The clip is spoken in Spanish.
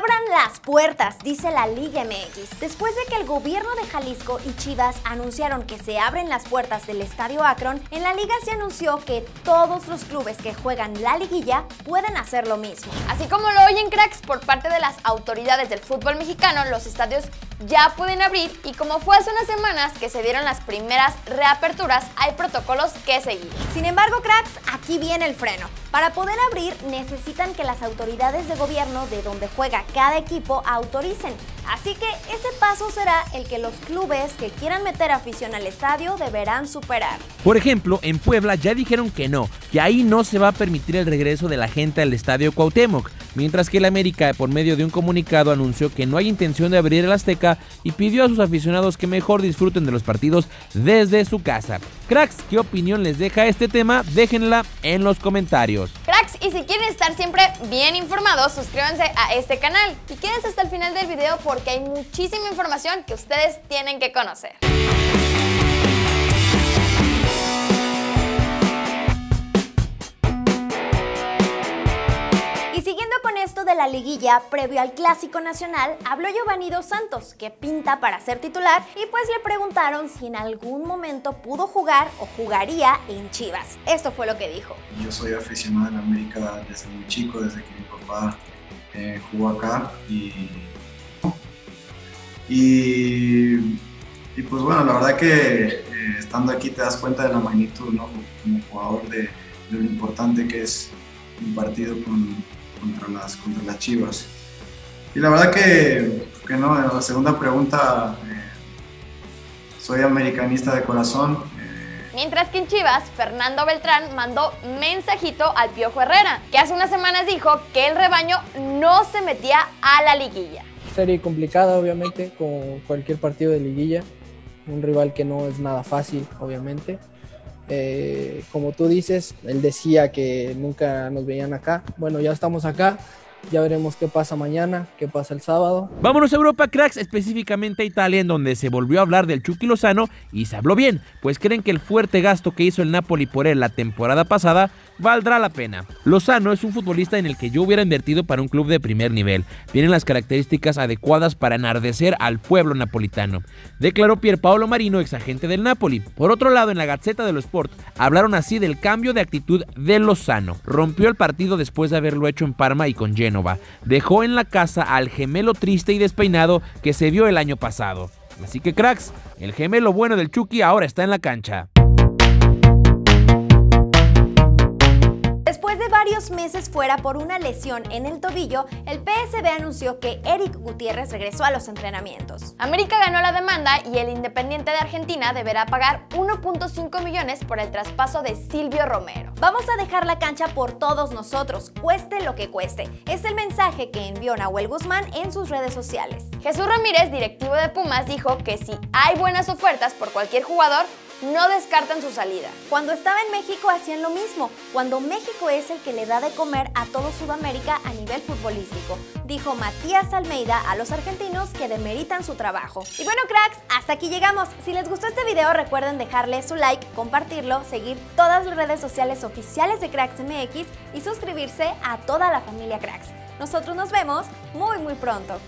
Abran las puertas, dice la Liga MX. Después de que el gobierno de Jalisco y Chivas anunciaron que se abren las puertas del Estadio Akron, en la Liga se anunció que todos los clubes que juegan la Liguilla pueden hacer lo mismo. Así como lo oyen, cracks, por parte de las autoridades del fútbol mexicano, los estadios ya pueden abrir y como fue hace unas semanas que se dieron las primeras reaperturas, hay protocolos que seguir. Sin embargo, cracks, aquí viene el freno. Para poder abrir necesitan que las autoridades de gobierno de donde juega cada equipo autoricen. Así que ese paso será el que los clubes que quieran meter afición al estadio deberán superar. Por ejemplo, en Puebla ya dijeron que no, que ahí no se va a permitir el regreso de la gente al Estadio Cuauhtémoc, mientras que el América por medio de un comunicado anunció que no hay intención de abrir el Azteca y pidió a sus aficionados que mejor disfruten de los partidos desde su casa. Cracks, ¿qué opinión les deja este tema? Déjenla en los comentarios. Cracks, y si quieren estar siempre bien informados, suscríbanse a este canal y quédense hasta el final del video porque hay muchísima información que ustedes tienen que conocer. De la liguilla previo al Clásico Nacional habló Giovanni Dos Santos, que pinta para ser titular, y pues le preguntaron si en algún momento pudo jugar o jugaría en Chivas. Esto fue lo que dijo. Yo soy aficionado en América desde muy chico, desde que mi papá jugó acá y pues bueno, la verdad que estando aquí te das cuenta de la magnitud, ¿no? Como jugador de lo importante que es un partido contra las Chivas. Y la verdad que no, en la segunda pregunta, soy americanista de corazón. Mientras que en Chivas, Fernando Beltrán mandó mensajito al Piojo Herrera, que hace unas semanas dijo que el rebaño no se metía a la liguilla. Serie complicada, obviamente, con cualquier partido de liguilla. Un rival que no es nada fácil, obviamente. Como tú dices, él decía que nunca nos veían acá. Bueno, ya estamos acá. Ya veremos qué pasa mañana, qué pasa el sábado. Vámonos a Europa, cracks, específicamente a Italia, en donde se volvió a hablar del Chucky Lozano y se habló bien, pues creen que el fuerte gasto que hizo el Napoli por él la temporada pasada valdrá la pena. Lozano es un futbolista en el que yo hubiera invertido para un club de primer nivel. Tienen las características adecuadas para enardecer al pueblo napolitano, declaró Pierpaolo Marino, exagente del Napoli. Por otro lado, en la Gazzetta dello Sport hablaron así del cambio de actitud de Lozano. Rompió el partido después de haberlo hecho en Parma y con Genova. Dejó en la casa al gemelo triste y despeinado que se vio el año pasado. Así que, cracks, el gemelo bueno del Chucky ahora está en la cancha. Después de varios meses fuera por una lesión en el tobillo, el PSV anunció que Eric Gutiérrez regresó a los entrenamientos. América ganó la demanda y el Independiente de Argentina deberá pagar 1.5 millones por el traspaso de Silvio Romero. Vamos a dejar la cancha por todos nosotros, cueste lo que cueste. Es el mensaje que envió Nahuel Guzmán en sus redes sociales. Jesús Ramírez, directivo de Pumas, dijo que si hay buenas ofertas por cualquier jugador, no descartan su salida. Cuando estaba en México hacían lo mismo, cuando México es el que le da de comer a todo Sudamérica a nivel futbolístico, dijo Matías Almeida a los argentinos que demeritan su trabajo. Y bueno, cracks, hasta aquí llegamos. Si les gustó este video recuerden dejarle su like, compartirlo, seguir todas las redes sociales oficiales de Cracks MX y suscribirse a toda la familia Cracks. Nosotros nos vemos muy pronto.